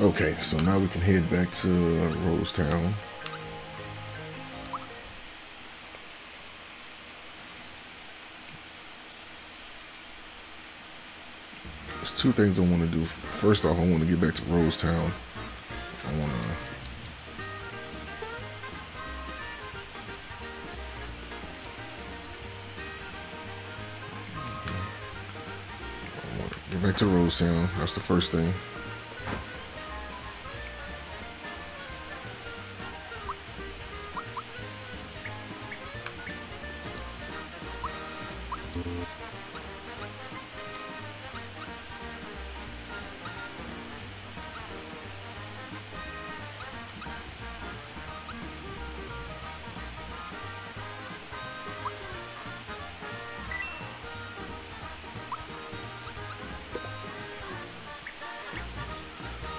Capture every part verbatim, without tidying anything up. Okay, so now we can head back to Rose Town. There's two things I want to do. First off, I want to get back to Rose Town. I want to... I want to get back to Rose Town. That's the first thing.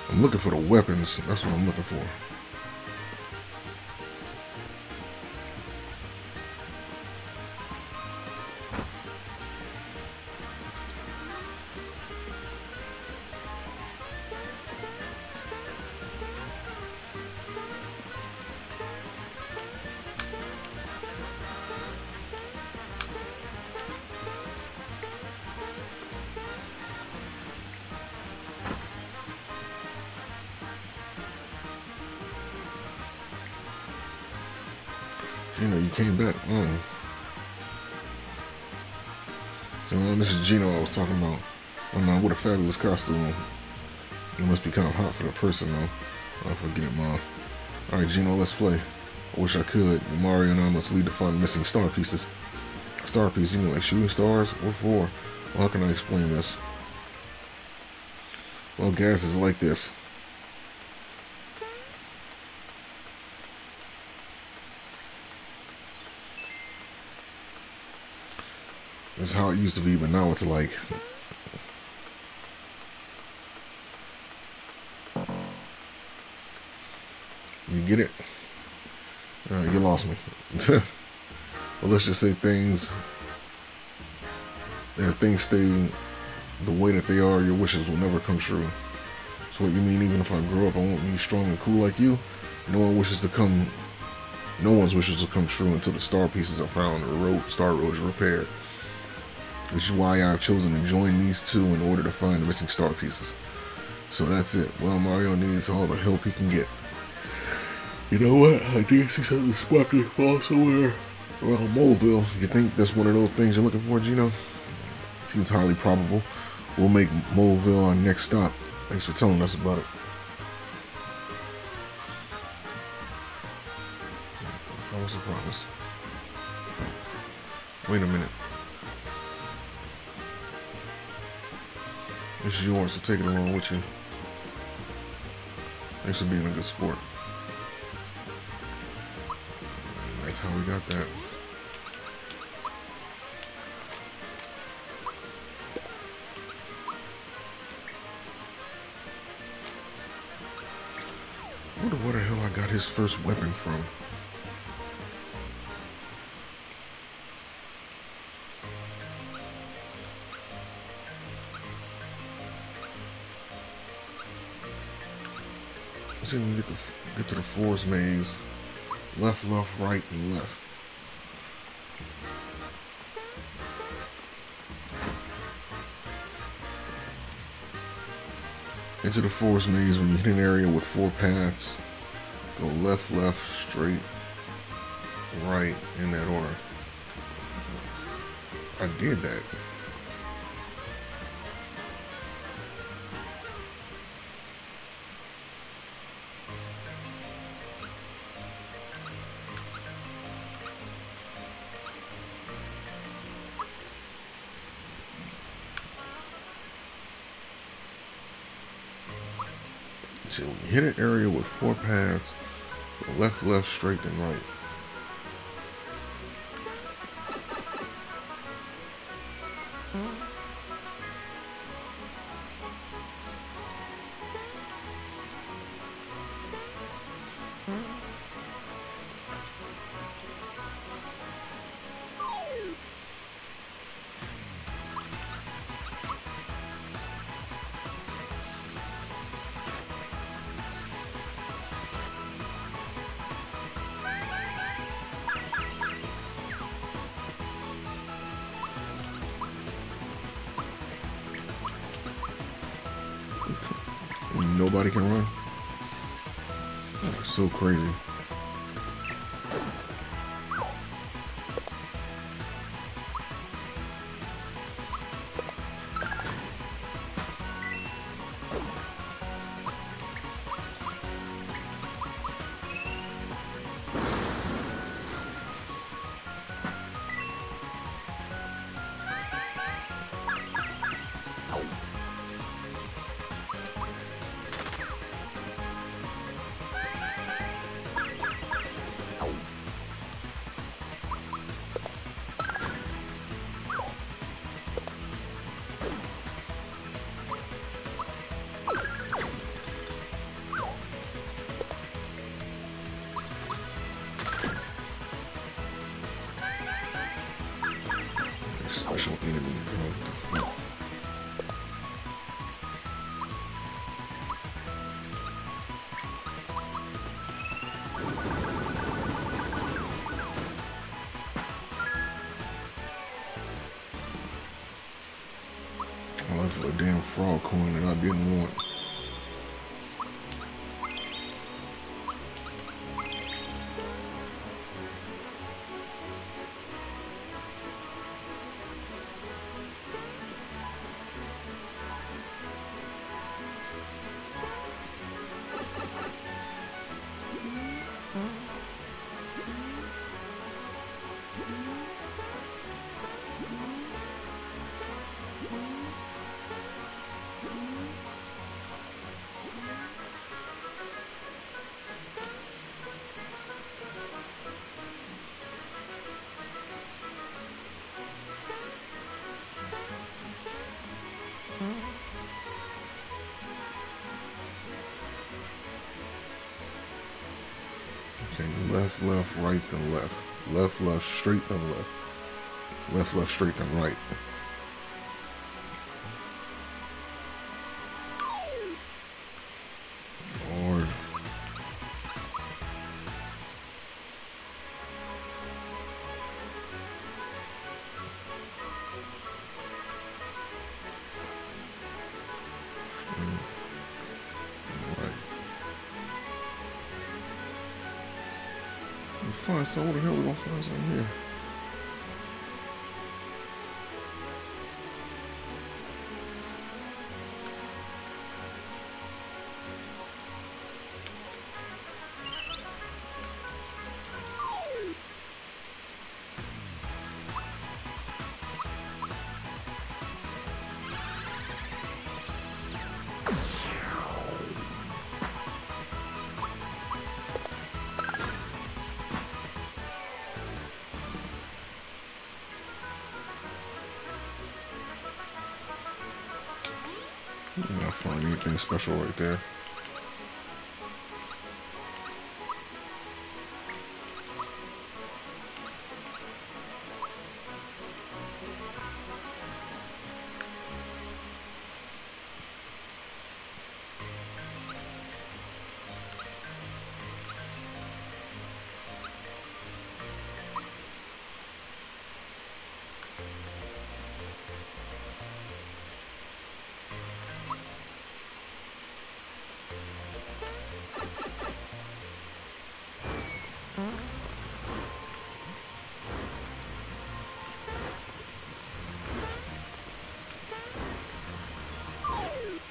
I'm looking for the weapons. That's what I'm looking for. Geno, you came back. Mm. So, um, this is Geno I was talking about. Oh man, what a fabulous costume. It must be kind of hot for the person though. I forget, Mom. Alright, Geno, let's play. I wish I could. Mario and I must lead to find missing star pieces. Star pieces, you know, like shooting stars? What for? Well, how can I explain this? Well, gas is like this. That's how it used to be, but now it's like... You get it? Alright, you lost me. Well, let's just say things... If things stay the way that they are, your wishes will never come true. So what you mean, even if I grow up, I won't be strong and cool like you? No one wishes to come... No one's wishes will come true until the star pieces are found and the road, star roads repaired. Which is why I've chosen to join these two in order to find the missing star pieces. So that's it. Well, Mario needs all the help he can get. You know what? I did see something sparkly fall somewhere around Moleville. You think that's one of those things you're looking for, Geno? Seems highly probable. We'll make Moleville our next stop. Thanks for telling us about it. Promise, I promise. Wait a minute. This is yours, so take it along with you. Thanks for being a good sport. And that's how we got that. I wonder where the hell I got his first weapon from. Let's see if we can get, the, get to the Forest Maze. Left, left, right, and left. Into the Forest Maze when you hit an area with four paths. Go left, left, straight, right, in that order. I did that. So when you hit an area with four paths, left, left, straight, and right. and nobody can run? That's so crazy. Special enemy, bro. What the fuck? All that for a damn frog coin that I didn't want. Left, left, right, then left. Left, left, straight, then left. Left, left, straight, then right. Lord. Find some. What the hell we gonna find some here? I'm not finding anything special right there.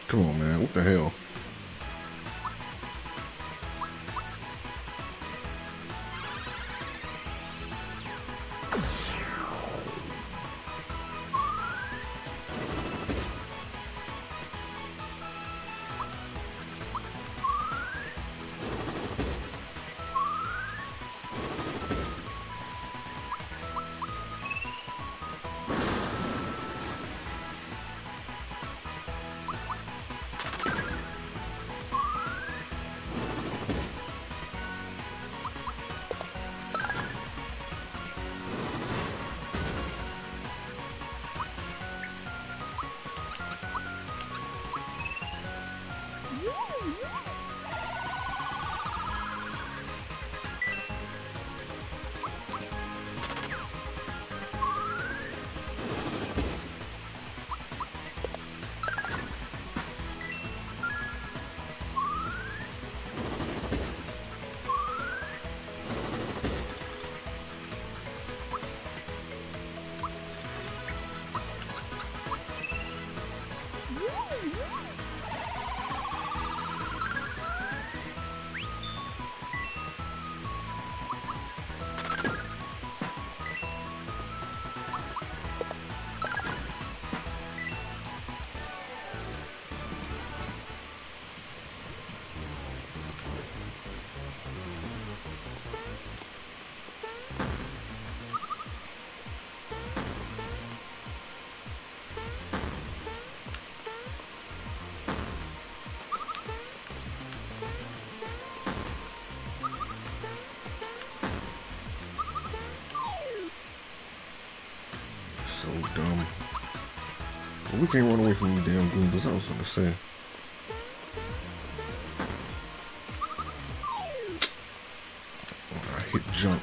Come on, man, what the hell? We can't run away from these damn Goombas, I was gonna say. I hit jump.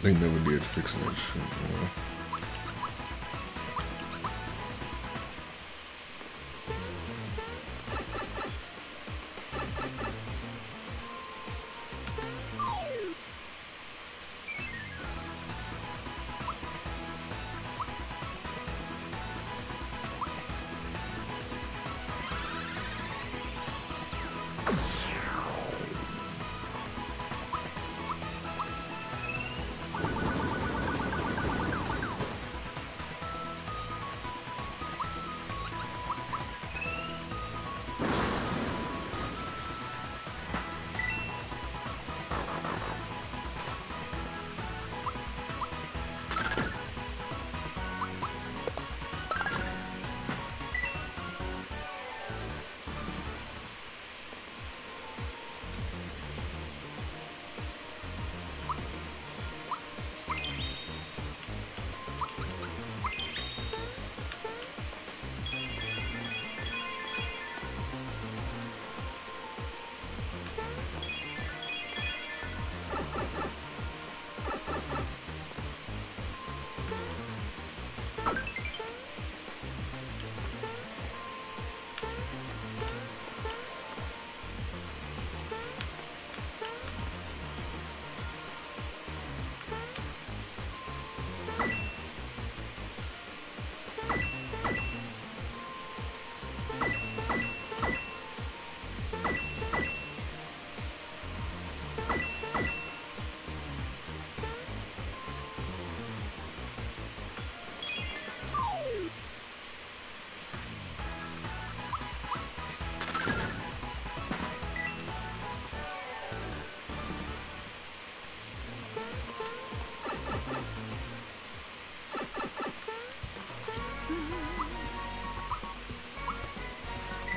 They never did fixing that shit, man.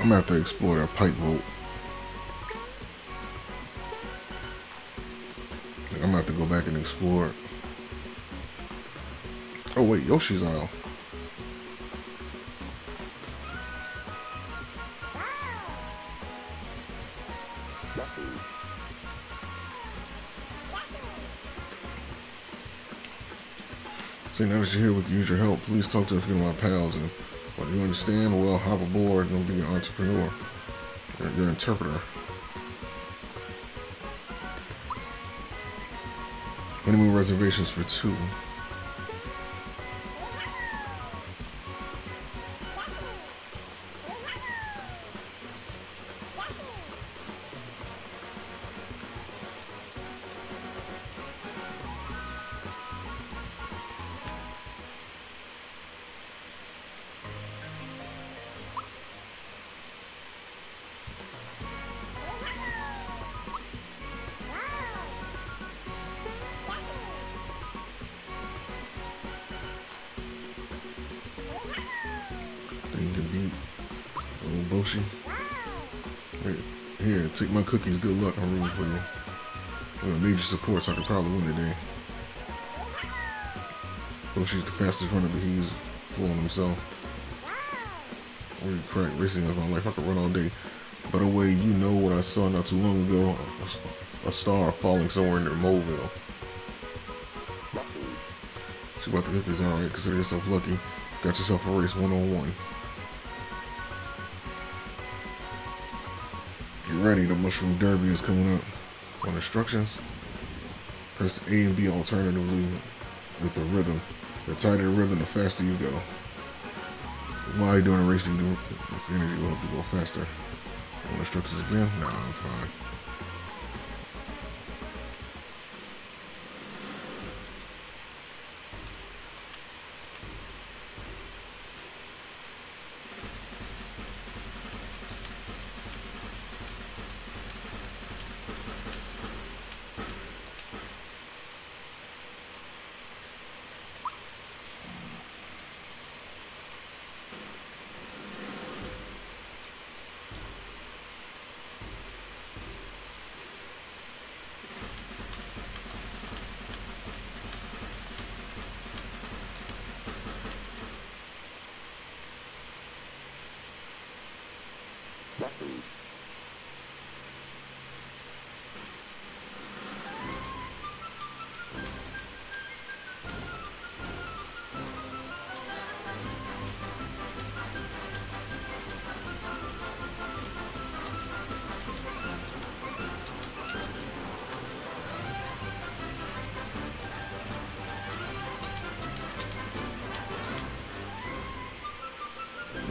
I'm gonna have to explore that pipe boat. I'm gonna have to go back and explore. Oh wait, Yoshi's Isle. See, now that you're here, we can use your help. Please talk to a few of my pals and. What do you understand? Well, hop aboard and be an entrepreneur. You're your interpreter. Honeymoon reservations for two. thing to beat. Old Boshi. Right here, take my cookies. Good luck. I'm rooting for you. Well, major support, so I can probably win today. Boshi's the fastest runner, but he's fooling himself. Holy crap, racing is my life. I could run all day. By the way, you know what I saw not too long ago? A, a star falling somewhere near Moleville. She bought the hippies, alright. Consider yourself lucky. Got yourself a race one on one. Get ready, the Mushroom Derby is coming up. On instructions, press A and B alternatively with the rhythm. The tighter the rhythm, the faster you go. While you're doing a race, you do with energy will help you go faster. Want instructions again? Nah, I'm fine.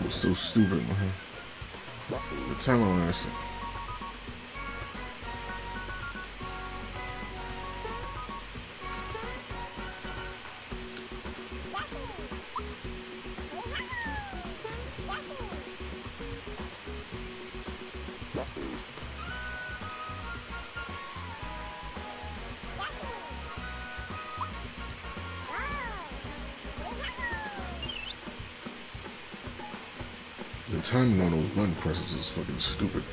So stupid, man. The time on us. Timing on those button presses is fucking stupid.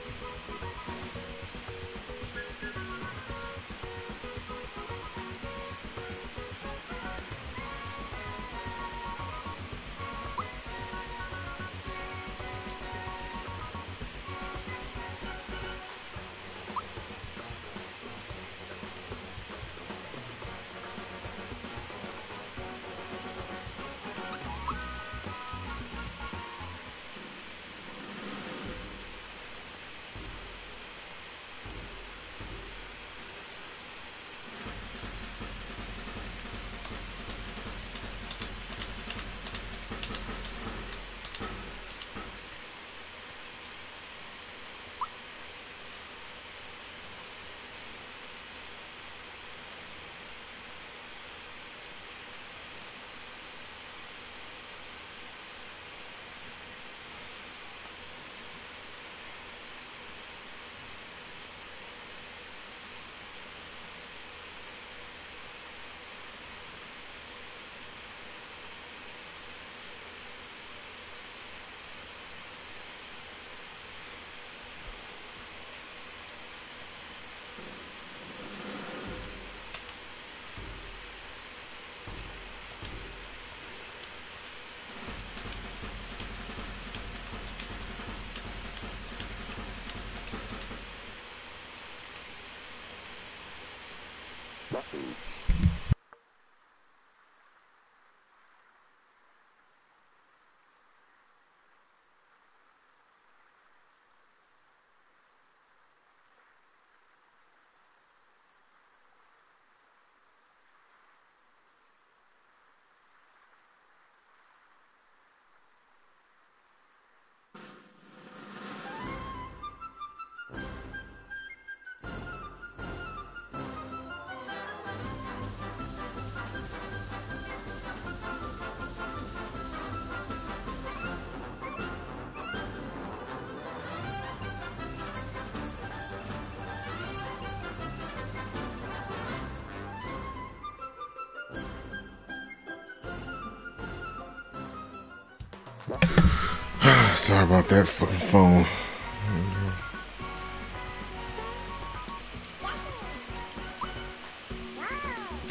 Sorry about that fucking phone.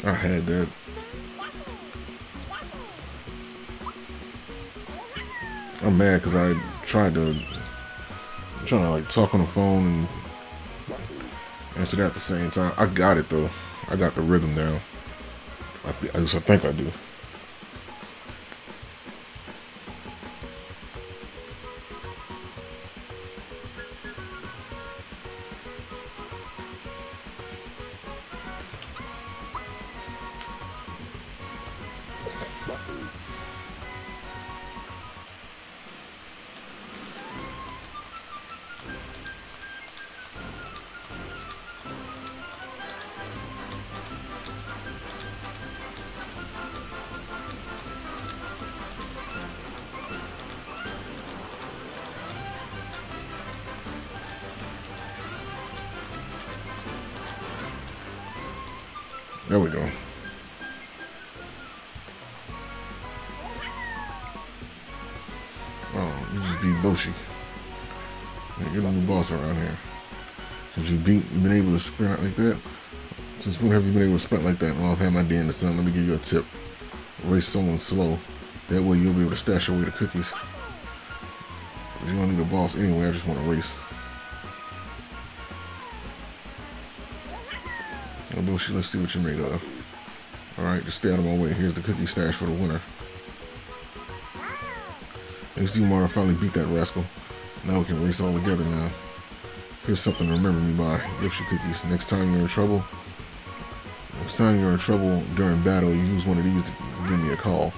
I had that. I'm mad because I tried to I'm trying to like talk on the phone and answer that at the same time. I got it though. I got the rhythm down. I th at least I think I do. There we go. Oh, you just beat Boshi. Man, you're not the boss around here. Since you beat, been able to sprint like that? Since when have you been able to sprint like that? Well, I've had my day in the sun. Let me give you a tip. Race someone slow. That way you'll be able to stash away the cookies. You don't need a boss anyway. I just want to race. Boshi, let's see what you're made of. Alright, just stay out of my way. Here's the cookie stash for the winner. Thanks to you, Mario, finally beat that rascal. Now we can race all together now. Here's something to remember me by. Yoshi cookies. Next time you're in trouble, next time you're in trouble during battle, you use one of these to give me a call.